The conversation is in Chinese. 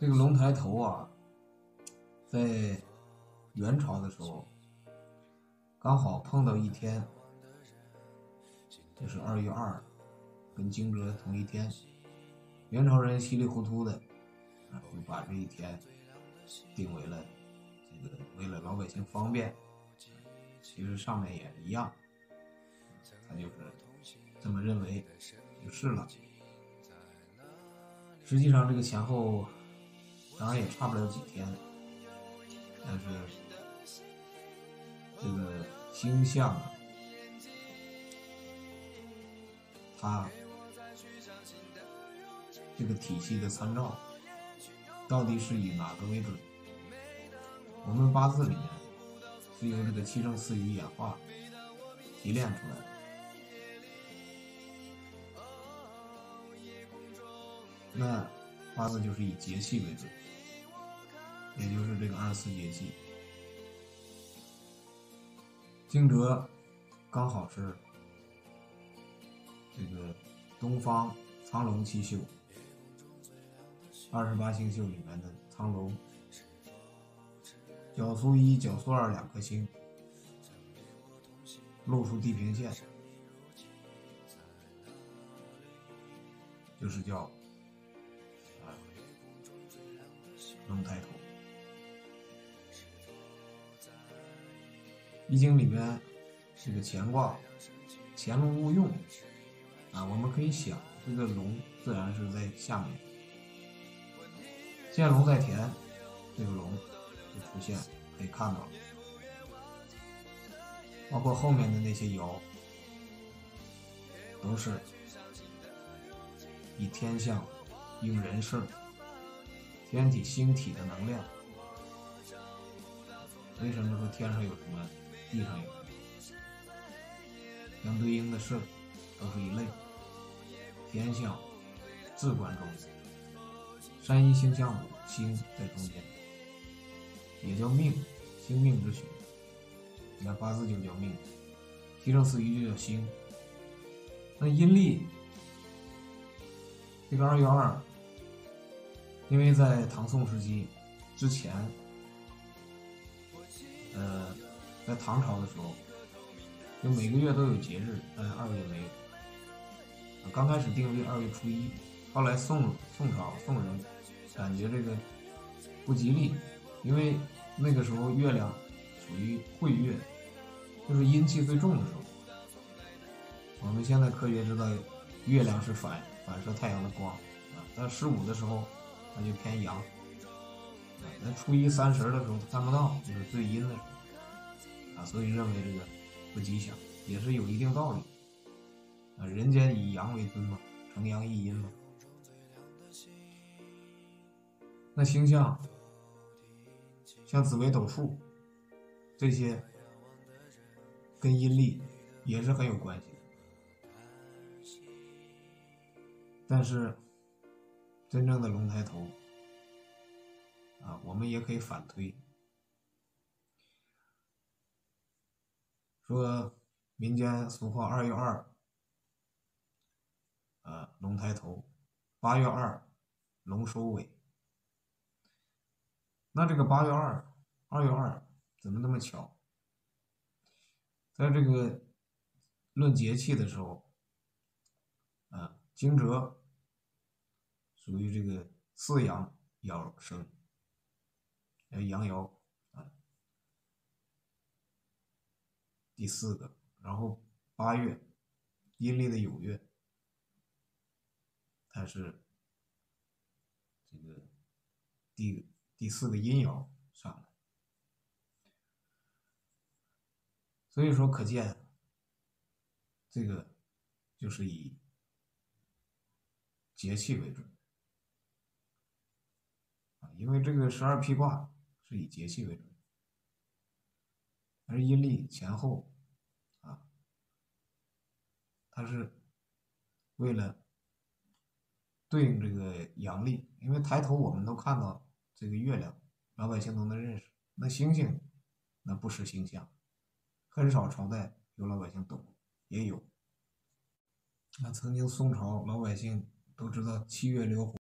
这个龙抬头啊，在元朝的时候，刚好碰到一天，就是2月2，跟惊蛰同一天。元朝人稀里糊涂的，就把这一天定为了这个，为了老百姓方便。其实上面也一样，他就是这么认为就是了。实际上这个前后当然也差不了几天，但是这个星象它这个体系的参照到底是以哪个为准？我们八字里面是由这个七正四余演化提炼出来的。那八字就是以节气为准，也就是这个24节气。惊蛰刚好是这个东方苍龙七宿，28星宿里面的苍龙，角苏一、角苏二两颗星露出地平线，就是叫龙抬头。易经里面这个乾卦潜龙勿用啊，我们可以想这个龙自然是在下面，见龙在田，这个龙就出现，可以看到，包括后面的那些爻都是以天象应人事，天体星体的能量。为什么说天上有什么地上有什么？相对应的事都是一类，天象至关重要。山一星象五星在中间，也叫命，星命之学。你看八字就叫命，七正四余就叫星。那阴历这个2月2，因为在唐宋时期之前，在唐朝的时候，就每个月都有节日，但2月没有。刚开始定为2月初1，后来宋朝宋人感觉这个不吉利，因为那个时候月亮属于晦月，就是阴气最重的时候。我们现在科学知道，月亮是反射太阳的光啊，但15的时候它就偏阳，那初1、30的时候它看不到，就是最阴的时候啊，所以认为这个不吉祥，也是有一定道理啊。人间以阳为尊嘛，承阳抑阴嘛。那星象像紫微斗数这些跟阴历也是很有关系的，但是真正的龙抬头啊，我们也可以反推说，民间俗话2月2啊龙抬头，8月2龙收尾。那这个8月2、2月2怎么那么巧？在这个论节气的时候啊，惊蛰属于这个四阳爻生，阳爻啊，第4个。然后8月阴历的酉月，它是这个第4个阴爻上来。所以说可见这个就是以节气为准，因为这个12辟卦是以节气为准，而阴历前后啊，它是为了对应这个阳历。因为抬头我们都看到这个月亮，老百姓都能认识。那星星那不识星象，很少朝代有老百姓懂，也有。那曾经宋朝老百姓都知道7月流火。